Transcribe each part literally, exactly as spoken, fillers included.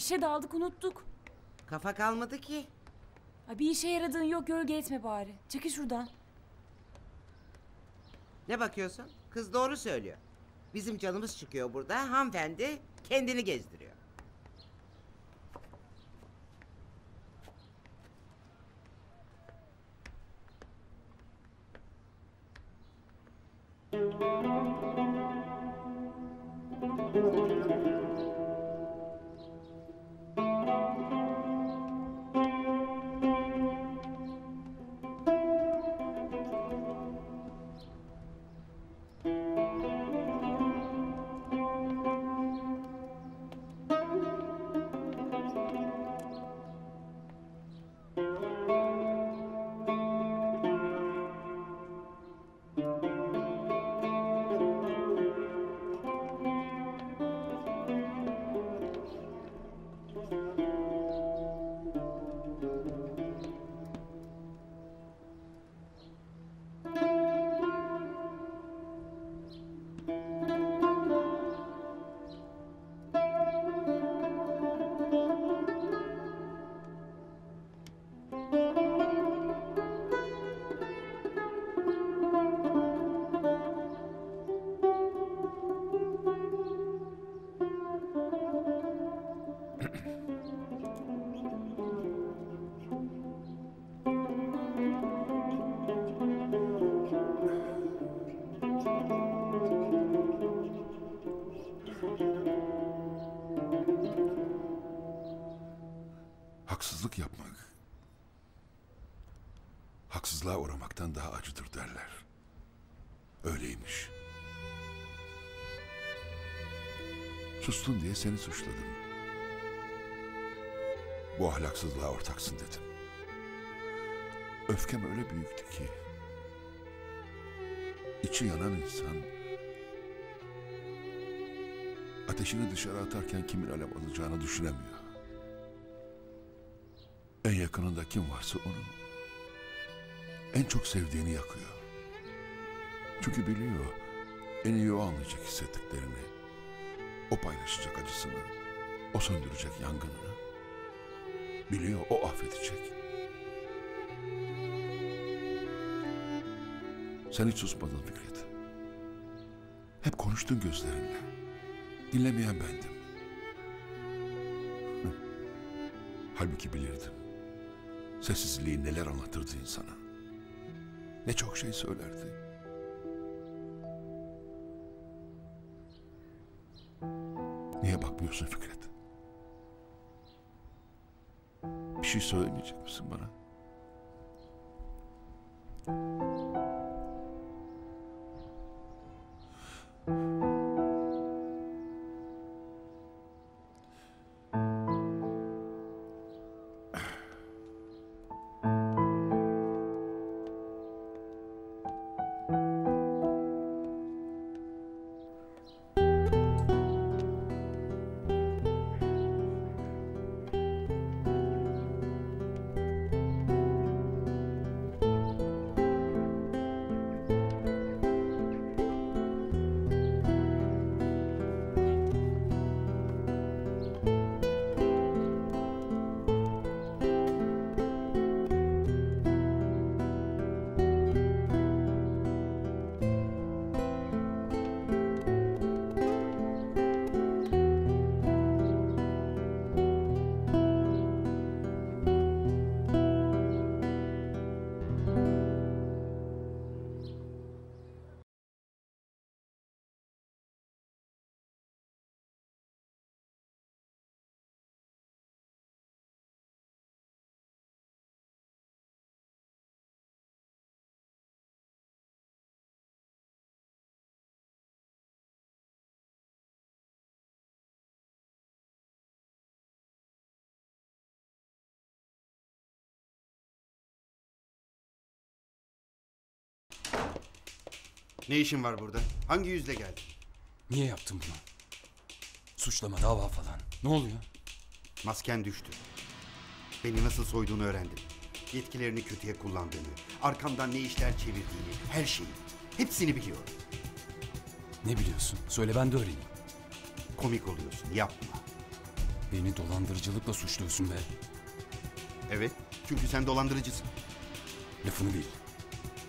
İşe daldık, unuttuk. Kafa kalmadı ki. Ay, bir işe yaradığın yok, gölge etme bari. Çekil şuradan. Ne bakıyorsun? Kız doğru söylüyor. Bizim canımız çıkıyor burada. Hanımefendi kendini gezdiriyor. Haksızlık yapmak, haksızlığa uğramaktan daha acıdır derler. Öyleymiş. Sustun diye seni suçladım. Bu ahlaksızlığa ortaksın dedim. Öfkem öyle büyüktü ki, içi yanan insan ateşini dışarı atarken kimin alev alacağını düşünemiyor. En yakınında kim varsa onun en çok sevdiğini yakıyor. Çünkü biliyor, en iyi o anlayacak hissettiklerini, o paylaşacak acısını, o söndürecek yangınını. Biliyor, o affedecek. Sen hiç susmadın Fikret. Hep konuştun gözlerinle. Dinlemeyen bendim. Hı. Halbuki bilirdim. Sessizliği neler anlatırdı insana. Ne çok şey söylerdi. Niye bakmıyorsun Fikret? Bir şey söylemeyecek misin bana? Ne işin var burada? Hangi yüzle geldin? Niye yaptın bunu? Suçlama, dava falan. Ne oluyor? Masken düştü. Beni nasıl soyduğunu öğrendim. Yetkilerini kötüye kullandığını, arkamdan ne işler çevirdiğini, her şeyi. Hepsini biliyorum. Ne biliyorsun? Söyle ben de öğreneyim. Komik oluyorsun, yapma. Beni dolandırıcılıkla suçluyorsun be. Evet, çünkü sen dolandırıcısın. Lafını bil.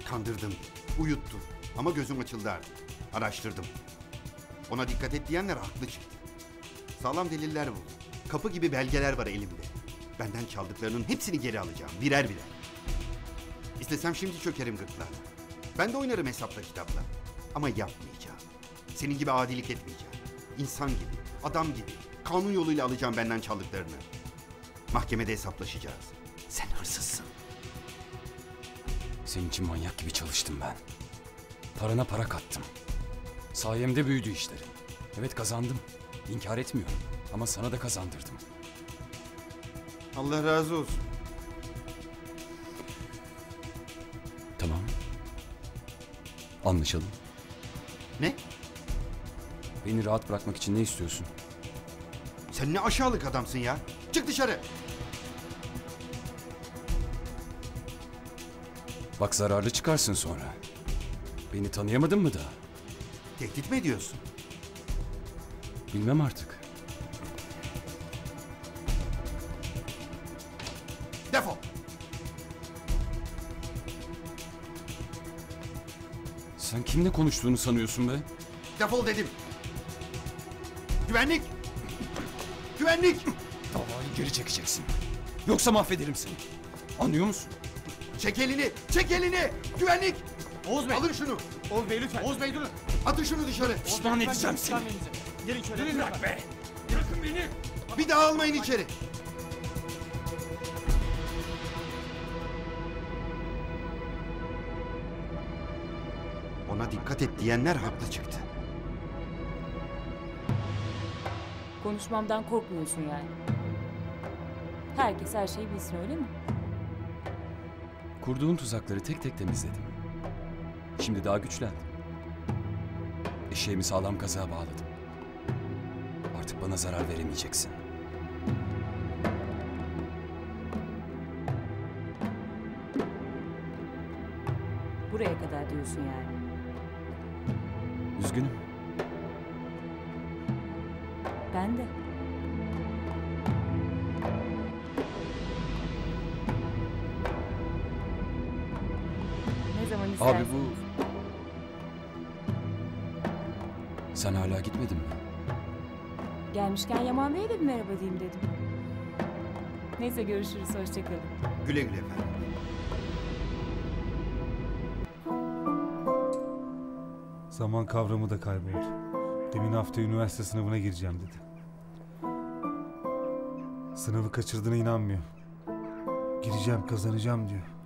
Kandırdım, uyuttum ama gözüm açıldı artık. Araştırdım. Ona dikkat et diyenler haklı çıktı. Sağlam deliller buldum. Kapı gibi belgeler var elimde. Benden çaldıklarının hepsini geri alacağım, birer birer. İstesem şimdi çökerim gırtlağına. Ben de oynarım hesapla kitapla. Ama yapmayacağım. Senin gibi adilik etmeyeceğim. İnsan gibi, adam gibi, kanun yoluyla alacağım benden çaldıklarını. Mahkemede hesaplaşacağız. Sen hırsızsın. Senin için manyak gibi çalıştım ben. Parana para kattım. Sayemde büyüdü işleri. Evet, kazandım. İnkar etmiyorum. Ama sana da kazandırdım. Allah razı olsun. Tamam. Anlaşalım. Ne? Beni rahat bırakmak için ne istiyorsun? Sen ne aşağılık adamsın ya. Çık dışarı. Bak, zararlı çıkarsın sonra. Beni tanıyamadın mı daha? Tehdit mi ediyorsun? Bilmem artık. Defol! Sen kimle konuştuğunu sanıyorsun be? Defol dedim! Güvenlik! Güvenlik! Davayı geri çekeceksin. Yoksa mahvederim seni. Anlıyor musun? Çek elini! Çek elini! Güvenlik! Oğuz Bey! Alın şunu! Oğuz Bey lütfen! Oğuz Bey durun! Atın şunu dışarı! Pişman edeceğim seni! Gelin şöyle! Gelin bırak be! Bırakın beni! Bir daha almayın içeri! Ona dikkat et diyenler haklı çıktı. Konuşmamdan korkmuyorsun yani. Herkes her şeyi bilsin, öyle mi? Kurduğun tuzakları tek tek temizledim. Şimdi daha güçlendim. Eşeğimi sağlam kazığa bağladım. Artık bana zarar veremeyeceksin. Buraya kadar diyorsun yani. Üzgünüm. Ben de. Ne zaman istersin? Abi bu... Sen hala gitmedin mi? Gelmişken Yaman Bey'e de bir merhaba diyeyim dedim. Neyse, görüşürüz, hoşçakalın. Güle güle efendim. Zaman kavramı da kayboldu. Demin hafta üniversite sınavına gireceğim dedi. Sınavı kaçırdığına inanmıyor. Gireceğim, kazanacağım diyor.